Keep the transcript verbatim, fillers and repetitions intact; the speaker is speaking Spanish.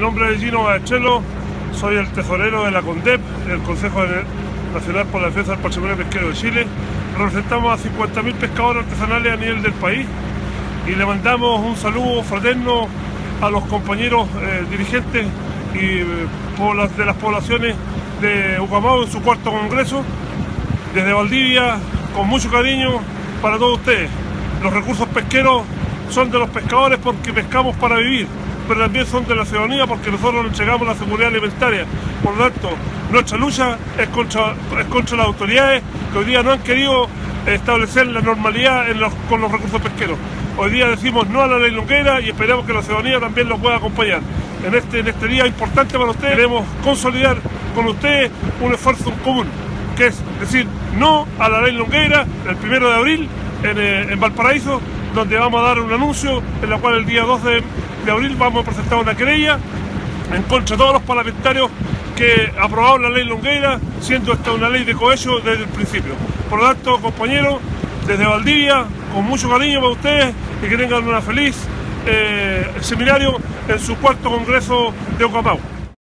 Mi nombre es Gino Bavestrello, soy el tesorero de la CONDEP, del Consejo Nacional por la Defensa del Patrimonio Pesquero de Chile. Representamos a cincuenta mil pescadores artesanales a nivel del país y le mandamos un saludo fraterno a los compañeros eh, dirigentes y de las poblaciones de UKAMAU en su cuarto congreso. Desde Valdivia, con mucho cariño para todos ustedes. Los recursos pesqueros son de los pescadores porque pescamos para vivir, pero también son de la ciudadanía porque nosotros nos entregamos la seguridad alimentaria. Por lo tanto, nuestra lucha es contra, es contra las autoridades que hoy día no han querido establecer la normalidad en los, con los recursos pesqueros. Hoy día decimos no a la ley Longueira y esperamos que la ciudadanía también lo pueda acompañar. En este, en este día importante para ustedes queremos consolidar con ustedes un esfuerzo común, que es decir no a la ley Longueira el primero de abril en, en Valparaíso, donde vamos a dar un anuncio en la cual el día dos de abril vamos a presentar una querella en contra de todos los parlamentarios que aprobaron la ley Longueira, siendo esta una ley de cohecho desde el principio. Por lo tanto, compañeros, desde Valdivia, con mucho cariño para ustedes y que tengan una feliz eh, seminario en su cuarto congreso de UKAMAU.